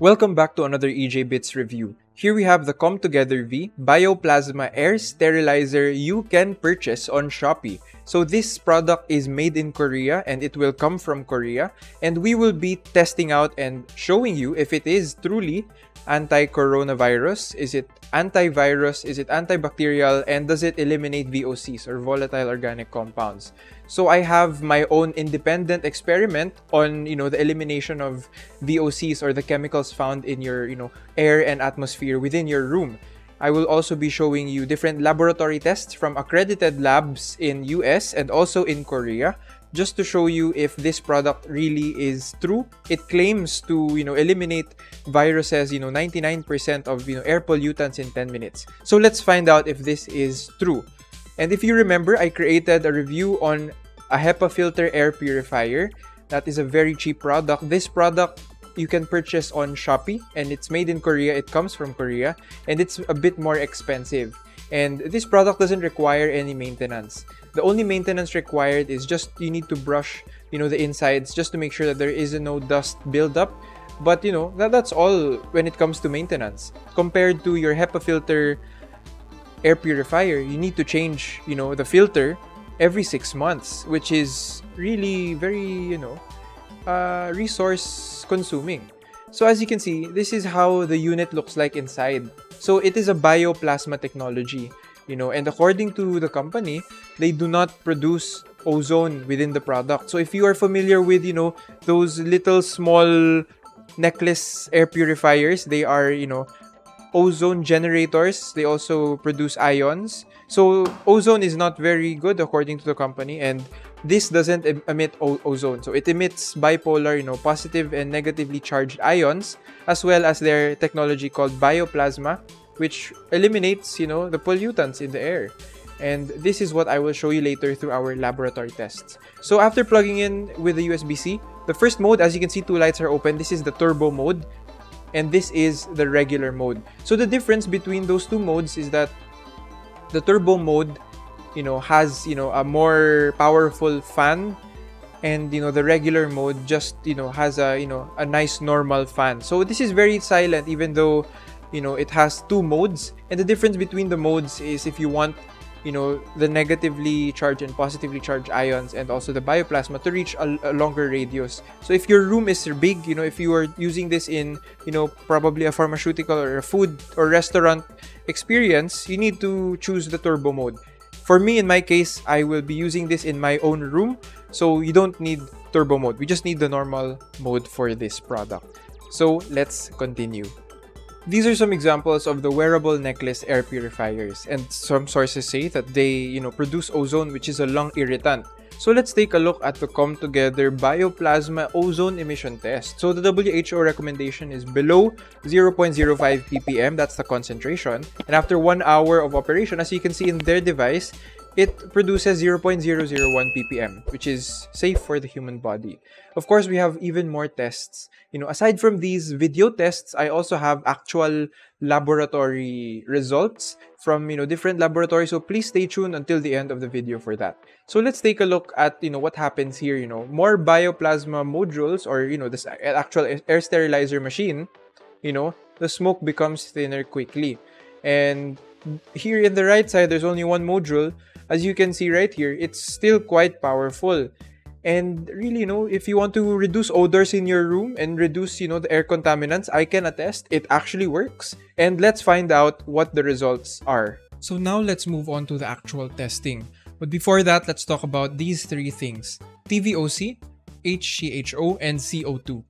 Welcome back to another EJbitS review. Here we have the CommTogether V Bioplasma Air Sterilizer you can purchase on Shopee. So this product is made in Korea and it will come from Korea, and we will be testing out and showing you if it is truly anti-coronavirus, is it antivirus, is it antibacterial, and does it eliminate VOCs or volatile organic compounds. So I have my own independent experiment on the elimination of VOCs or the chemicals found in your air and atmosphere within your room. I will also be showing you different laboratory tests from accredited labs in US and also in Korea, just to show you if this product really is true. It claims to eliminate viruses 99% of air pollutants in 10 minutes. So let's find out if this is true. And if you remember, I created a review on a HEPA filter air purifier. That is a very cheap product. This product you can purchase on Shopee, and it's made in Korea, it comes from Korea, and it's a bit more expensive. And this product doesn't require any maintenance. The only maintenance required is just you need to brush the insides just to make sure that there is no dust buildup. But that's all when it comes to maintenance. Compared to your HEPA filter air purifier, you need to change the filter every 6 months, which is really very resource consuming. So as you can see, this is how the unit looks like inside. So it is a bioplasma technology, and according to the company, they do not produce ozone within the product. So if you are familiar with those little small necklace air purifiers, they are ozone generators. They also produce ions. So ozone is not very good according to the company, and this doesn't emit ozone. So it emits bipolar, positive and negatively charged ions, as well as their technology called bioplasma, which eliminates, the pollutants in the air. And this is what I will show you later through our laboratory tests. So after plugging in with the USB-C, the first mode, as you can see, two lights are open. This is the turbo mode, and this is the regular mode. So the difference between those two modes is that the turbo mode has a more powerful fan, and the regular mode just has a a nice normal fan. So this is very silent, even though it has two modes. And the difference between the modes is if you want the negatively charged and positively charged ions and also the bioplasma to reach a longer radius. So if your room is big, if you are using this in probably a pharmaceutical or a food or restaurant experience, you need to choose the turbo mode. For me, in my case, I will be using this in my own room, so you don't need turbo mode. We just need the normal mode for this product. So let's continue. These are some examples of the wearable necklace air purifiers, and some sources say that they produce ozone, which is a lung irritant. So let's take a look at the CommTogether Bioplasma Ozone Emission Test. So the WHO recommendation is below 0.05 ppm, that's the concentration. And after 1 hour of operation, as you can see in their device, it produces 0.001 ppm, which is safe for the human body. Of course, we have even more tests. Aside from these video tests, I also have actual laboratory results from different laboratories. So please stay tuned until the end of the video for that. So let's take a look at what happens here. More bioplasma modules, or this actual air sterilizer machine. The smoke becomes thinner quickly, and here in the right side, there's only one module. As you can see right here, it's still quite powerful. And really, if you want to reduce odors in your room and reduce, the air contaminants, I can attest it actually works. And let's find out what the results are. So now let's move on to the actual testing. But before that, let's talk about these three things: TVOC, HCHO, and CO2.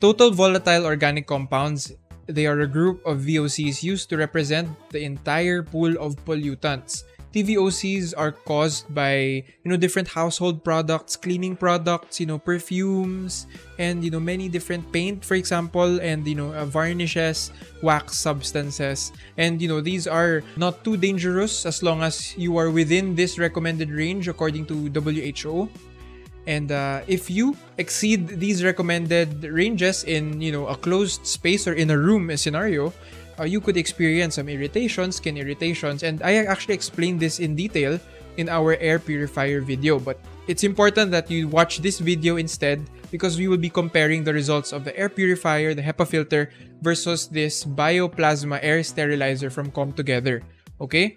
Total volatile organic compounds. They are a group of VOCs used to represent the entire pool of pollutants. TVOCs are caused by, different household products, cleaning products, perfumes, and, many different paint, for example, and, varnishes, wax substances. And, these are not too dangerous as long as you are within this recommended range according to WHO. And if you exceed these recommended ranges in, a closed space or in a room scenario, you could experience some irritations, skin irritations. And I actually explained this in detail in our air purifier video, but it's important that you watch this video instead because we will be comparing the results of the air purifier, the HEPA filter, versus this bioplasma air sterilizer from CommTogether, okay?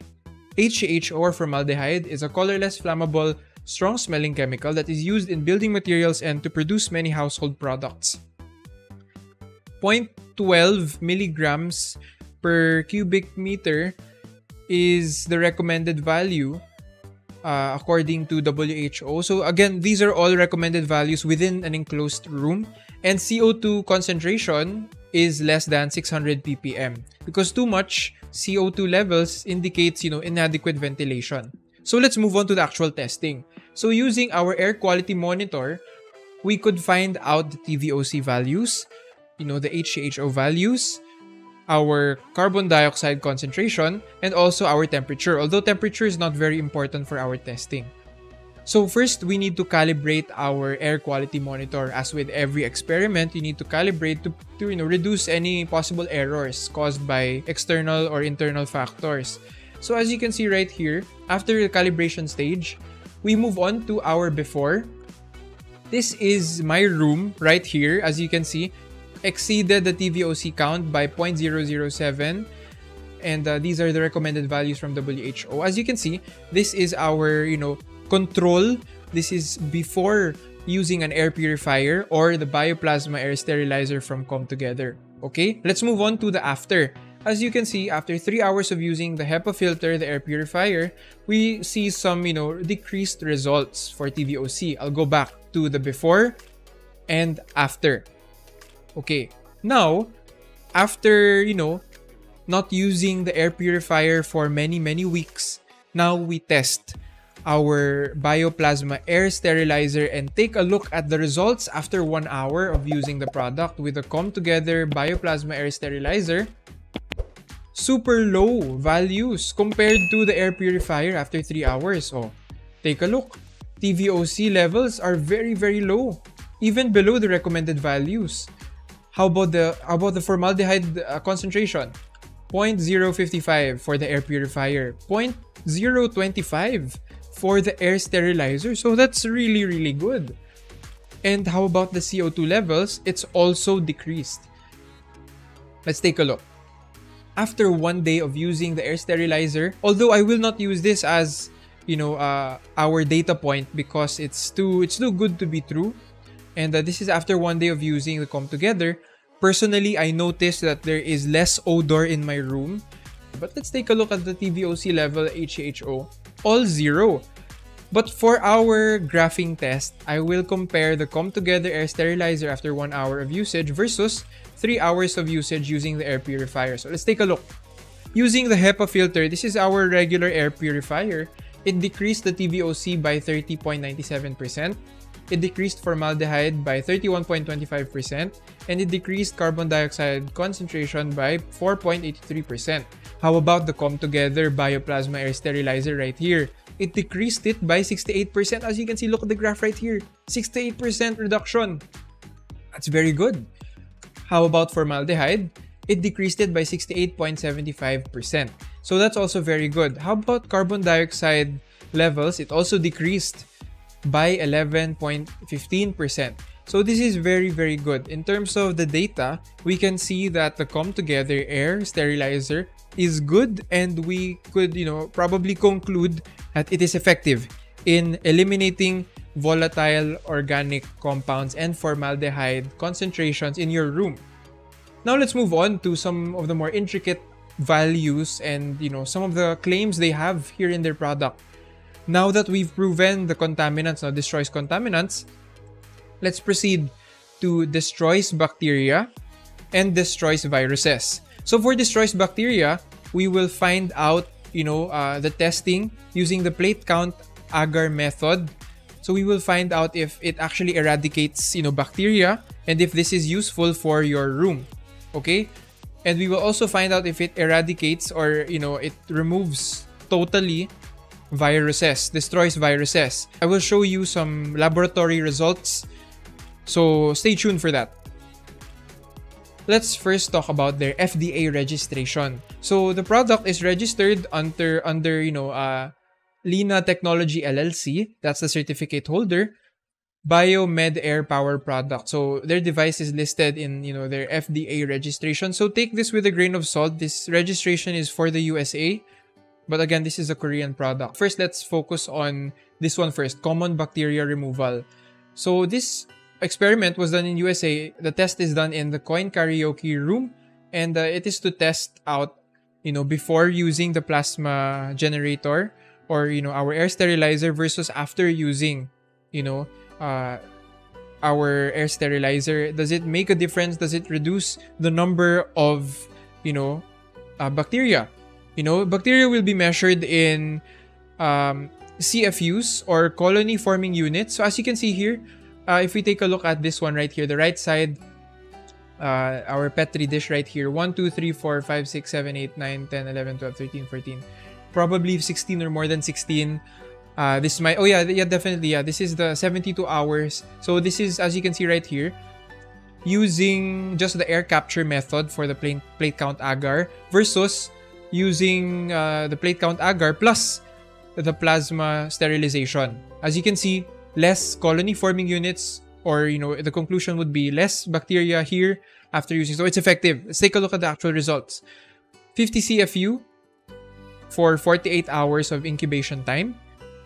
HCHO or formaldehyde is a colorless, flammable, strong-smelling chemical that is used in building materials and to produce many household products. 0.12 milligrams per cubic meter is the recommended value according to WHO. So again, these are all recommended values within an enclosed room. And CO2 concentration is less than 600 ppm because too much CO2 levels indicates, inadequate ventilation. So let's move on to the actual testing. So using our air quality monitor, we could find out the TVOC values, the HCHO values, our carbon dioxide concentration, and also our temperature, although temperature is not very important for our testing. So first, we need to calibrate our air quality monitor. As with every experiment, you need to calibrate to reduce any possible errors caused by external or internal factors. So as you can see right here, after the calibration stage, we move on to our before. This is my room right here, as you can see. Exceeded the TVOC count by 0.007, and these are the recommended values from WHO. As you can see, this is our control. This is before using an air purifier or the bioplasma air sterilizer from CommTogether. Okay, let's move on to the after. As you can see, after 3 hours of using the HEPA filter, the air purifier, we see some decreased results for TVOC. I'll go back to the before and after. Okay, now, after, not using the air purifier for many weeks, now we test our bioplasma air sterilizer and take a look at the results after 1 hour of using the product with the CommTogether bioplasma air sterilizer. Super low values compared to the air purifier after 3 hours. Oh, take a look. TVOC levels are very low, even below the recommended values. How about the formaldehyde concentration? 0.055 for the air purifier, 0.025 for the air sterilizer. So that's really good. And how about the CO2 levels? It's also decreased. Let's take a look. After 1 day of using the air sterilizer, although I will not use this as, our data point because it's too good to be true. And this is after 1 day of using the CommTogether. Personally, I noticed that there is less odor in my room. But let's take a look at the TVOC level, HCHO. All zero. But for our graphing test, I will compare the CommTogether air sterilizer after 1 hour of usage versus 3 hours of usage using the air purifier. So let's take a look. Using the HEPA filter, this is our regular air purifier. It decreased the TVOC by 30.97%. It decreased formaldehyde by 31.25%, and it decreased carbon dioxide concentration by 4.83%. How about the CommTogether bioplasma air sterilizer right here? It decreased it by 68%. As you can see, look at the graph right here. 68% reduction. That's very good. How about formaldehyde? It decreased it by 68.75%. So that's also very good. How about carbon dioxide levels? It also decreased by 11.15%. So this is very good. In terms of the data, we can see that the CommTogether air sterilizer is good, and we could probably conclude that it is effective in eliminating volatile organic compounds and formaldehyde concentrations in your room. Now let's move on to some of the more intricate values and some of the claims they have here in their product. Now that we've proven the contaminants, now destroys contaminants, let's proceed to destroys bacteria and destroys viruses. So for destroys bacteria, we will find out, the testing using the plate count agar method. So we will find out if it actually eradicates, bacteria and if this is useful for your room, okay? And we will also find out if it eradicates or, it removes totally viruses, destroys viruses. I will show you some laboratory results, so stay tuned for that. Let's first talk about their FDA registration. So the product is registered under Lina Technology LLC, that's the certificate holder, Bio Med Air Power Product. So their device is listed in, you know, their FDA registration. So take this with a grain of salt. This registration is for the USA. But again, this is a Korean product. First, let's focus on this one first, common bacteria removal. So this experiment was done in USA. The test is done in the coin karaoke room, and it is to test out, you know, before using the plasma generator or, you know, our air sterilizer versus after using, you know, our air sterilizer. Does it make a difference? Does it reduce the number of, you know, bacteria? You know, bacteria will be measured in CFUs or colony forming units. So as you can see here, if we take a look at this one right here, the right side, our Petri dish right here, 1, 2, 3, 4, 5, 6, 7, 8, 9, 10, 11, 12, 13, 14, probably 16 or more than 16. This might, oh yeah, yeah, definitely, yeah, this is the 72 hours. So this is, as you can see right here, using just the air capture method for the plate count agar versus using the plate count agar plus the plasma sterilization. As you can see, less colony forming units, or, you know, the conclusion would be less bacteria here after using. So it's effective. Let's take a look at the actual results. 50 CFU for 48 hours of incubation time.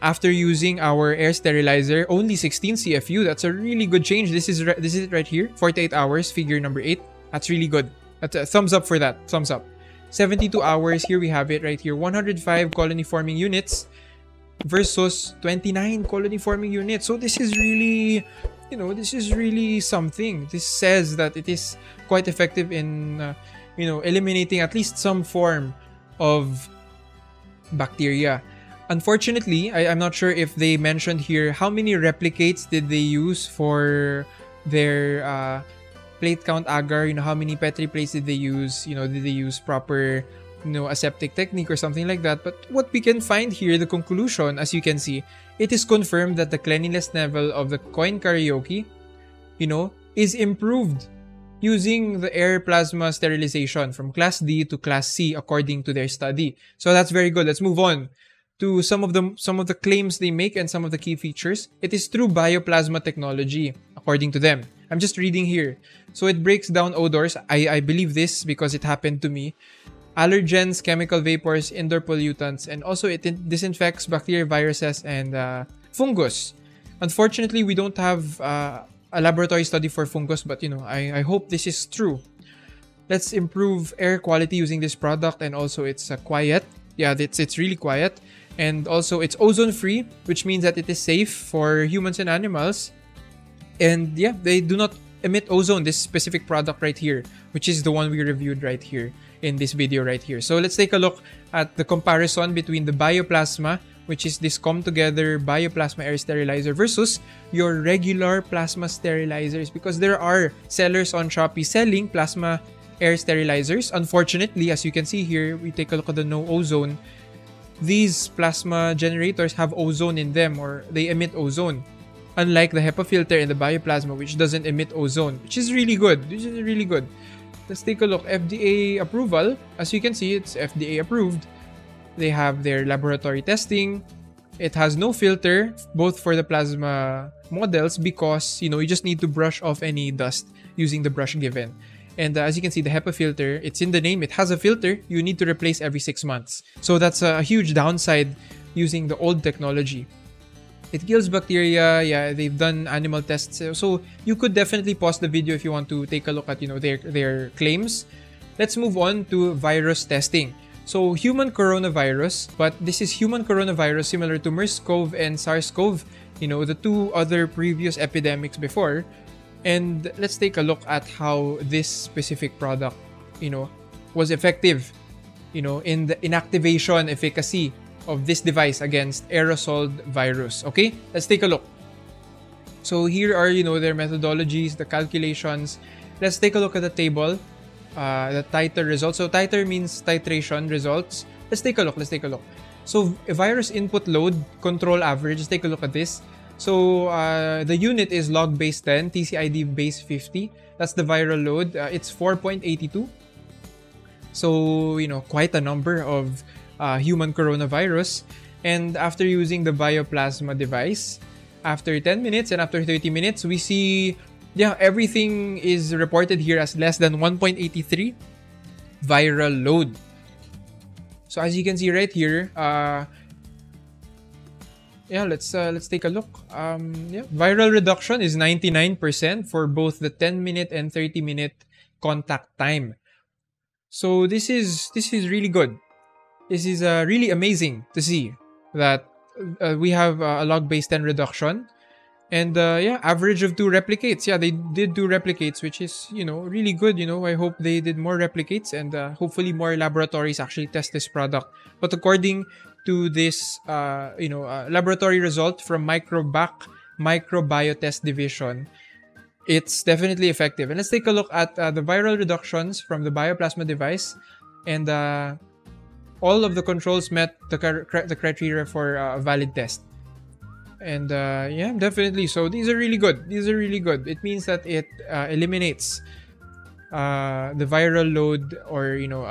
After using our air sterilizer, only 16 CFU. That's a really good change. This is right here, 48 hours, figure number 8. That's really good. That's a thumbs up for that. Thumbs up. 72 hours, here we have it right here, 105 colony forming units versus 29 colony forming units. So this is really, you know, this is really something. This says that it is quite effective in, you know, eliminating at least some form of bacteria. Unfortunately, I'm not sure if they mentioned here how many replicates did they use for their plate count agar. You know, how many Petri plates did they use? You know, did they use proper, you know, aseptic technique or something like that? But what we can find here, the conclusion, as you can see, it is confirmed that the cleanliness level of the coin karaoke, you know, is improved using the air plasma sterilization from class D to class C according to their study. So that's very good. Let's move on to some of the claims they make and some of the key features. It is through bioplasma technology, according to them. I'm just reading here. So it breaks down odors. I believe this because it happened to me. Allergens, chemical vapors, indoor pollutants, and also it disinfects bacteria, viruses, and fungus. Unfortunately, we don't have a laboratory study for fungus, but, you know, I hope this is true. Let's improve air quality using this product, and also it's quiet. Yeah, it's really quiet. And also it's ozone-free, which means that it is safe for humans and animals. And yeah, they do not emit ozone, this specific product right here, which is the one we reviewed right here in this video right here. So let's take a look at the comparison between the bioplasma, which is this CommTogether Bioplasma Air Sterilizer, versus your regular plasma sterilizers, because there are sellers on Shopee selling plasma air sterilizers. Unfortunately, as you can see here, we take a look at the no ozone. These plasma generators have ozone in them, or they emit ozone, unlike the HEPA filter in the bioplasma, which doesn't emit ozone, which is really good. This is really good. Let's take a look. FDA approval. As you can see, it's FDA approved. They have their laboratory testing. It has no filter, both for the plasma models, because, you know, you just need to brush off any dust using the brush given. And as you can see, the HEPA filter, it's in the name. It has a filter. You need to replace every 6 months. So that's a huge downside using the old technology. It kills bacteria. Yeah, they've done animal tests. So you could definitely pause the video if you want to take a look at, you know, their claims. Let's move on to virus testing. So human coronavirus, but this is human coronavirus similar to MERS-CoV and SARS-CoV, you know, the two other previous epidemics before. And let's take a look at how this specific product, you know, was effective, you know, in the inactivation efficacy of this device against aerosol virus. Okay, let's take a look. So here are, you know, their methodologies, the calculations. Let's take a look at the table, the titer results. So titer means titration results. Let's take a look. Let's take a look. So virus input load control average. Let's take a look at this. So the unit is log base 10, TCID base 50. That's the viral load. It's 4.82. So, you know, quite a number of human coronavirus. And after using the bioplasma device, after 10 minutes and after 30 minutes, we see, yeah, everything is reported here as less than 1.83 viral load. So as you can see right here, yeah, let's take a look. Yeah, viral reduction is 99% for both the 10-minute and 30-minute contact time. So this is really good. This is really amazing to see that we have a log-based 10 reduction, and yeah, average of 2 replicates. Yeah, they did do replicates, which is, you know, really good. You know, I hope they did more replicates, and hopefully more laboratories actually test this product. But according to this, you know, laboratory result from Microbac, MicrobioTest division, it's definitely effective. And let's take a look at the viral reductions from the bioplasma device, and all of the controls met the criteria for a valid test. And yeah, definitely. So these are really good. These are really good. It means that it eliminates the viral load, or, you know,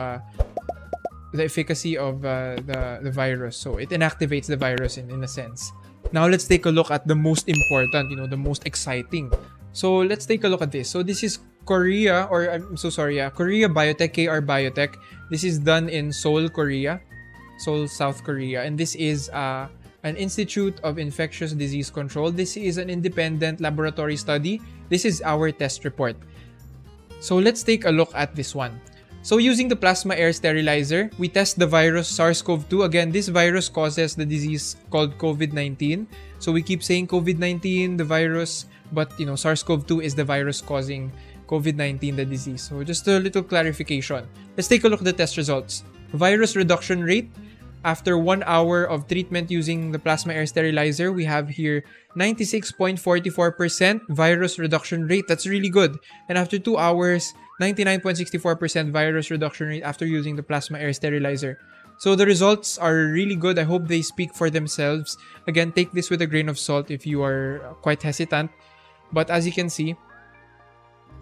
the efficacy of the virus. So it inactivates the virus in a sense. Now let's take a look at the most important, you know, the most exciting. So let's take a look at this. So this is Korea, or I'm so sorry, yeah, Korea Biotech, KR Biotech. This is done in Seoul, Korea, Seoul, South Korea. And this is an Institute of Infectious Disease Control. This is an independent laboratory study. This is our test report. So let's take a look at this one. So using the plasma air sterilizer, we test the virus SARS-CoV-2. Again, this virus causes the disease called COVID-19. So we keep saying COVID-19, the virus, but, you know, SARS-CoV-2 is the virus causing COVID-19, the disease. So just a little clarification. Let's take a look at the test results. Virus reduction rate after 1 hour of treatment using the plasma air sterilizer, we have here 96.44% virus reduction rate. That's really good. And after 2 hours, 99.64% virus reduction rate after using the plasma air sterilizer. So the results are really good. I hope they speak for themselves. Again, take this with a grain of salt if you are quite hesitant. But as you can see,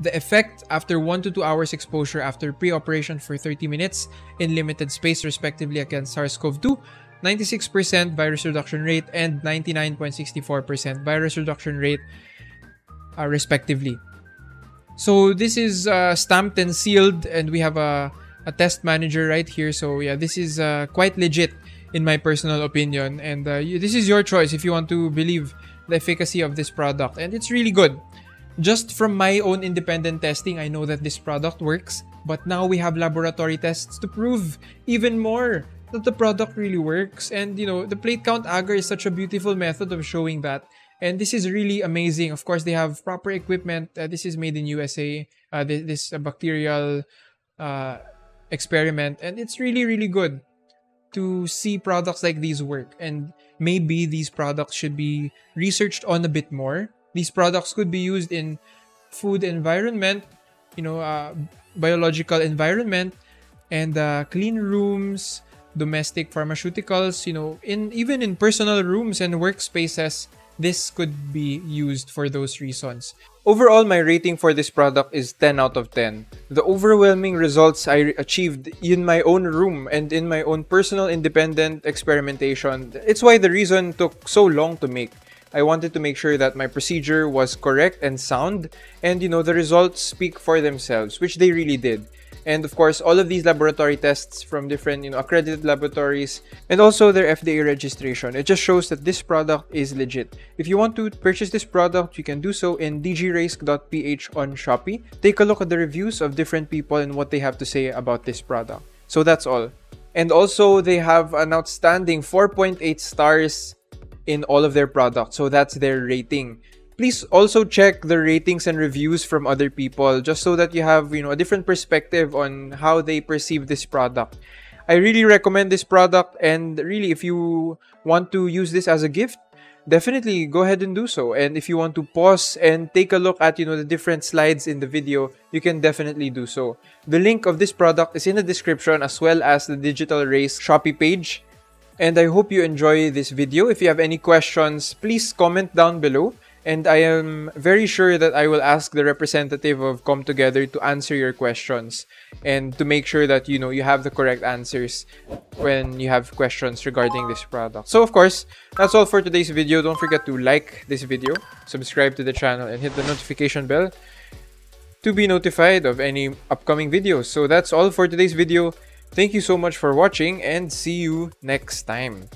the effect after 1 to 2 hours exposure after pre-operation for 30 minutes in limited space, respectively, against SARS-CoV-2, 96% virus reduction rate and 99.64% virus reduction rate, respectively. So this is stamped and sealed, and we have a test manager right here. So yeah, this is quite legit in my personal opinion. And this is your choice if you want to believe the efficacy of this product. And it's really good. Just from my own independent testing, I know that this product works, but now we have laboratory tests to prove even more that the product really works. And, you know, the plate count agar is such a beautiful method of showing that. And this is really amazing. Of course, they have proper equipment. This is made in USA, this bacterial experiment. And it's really, really good to see products like these work. And maybe these products should be researched on a bit more. These products could be used in food environment, you know, biological environment, and clean rooms, domestic pharmaceuticals, you know, even in personal rooms and workspaces, this could be used for those reasons. Overall, my rating for this product is 10 out of 10. The overwhelming results I achieved in my own room and in my own personal independent experimentation, it's why the reason took so long to make. I wanted to make sure that my procedure was correct and sound, and, you know, the results speak for themselves, which they really did. And of course, all of these laboratory tests from different, you know, accredited laboratories, and also their FDA registration. It just shows that this product is legit. If you want to purchase this product, you can do so in dgrace.ph on Shopee. Take a look at the reviews of different people and what they have to say about this product. So that's all. And also, they have an outstanding 4.8 stars in all of their products. So that's their rating. Please also check the ratings and reviews from other people, just so that you have, you know, a different perspective on how they perceive this product. I really recommend this product, and really, if you want to use this as a gift, definitely go ahead and do so. And if you want to pause and take a look at, you know, the different slides in the video, you can definitely do so. The link of this product is in the description, as well as the Digital Race Shopee page. And I hope you enjoy this video. If you have any questions, please comment down below. and I am very sure that I will ask the representative of CommTogether to answer your questions and to make sure that, you know, you have the correct answers when you have questions regarding this product. So of course, that's all for today's video. Don't forget to like this video, subscribe to the channel, and hit the notification bell to be notified of any upcoming videos. So that's all for today's video. Thank you so much for watching, and see you next time.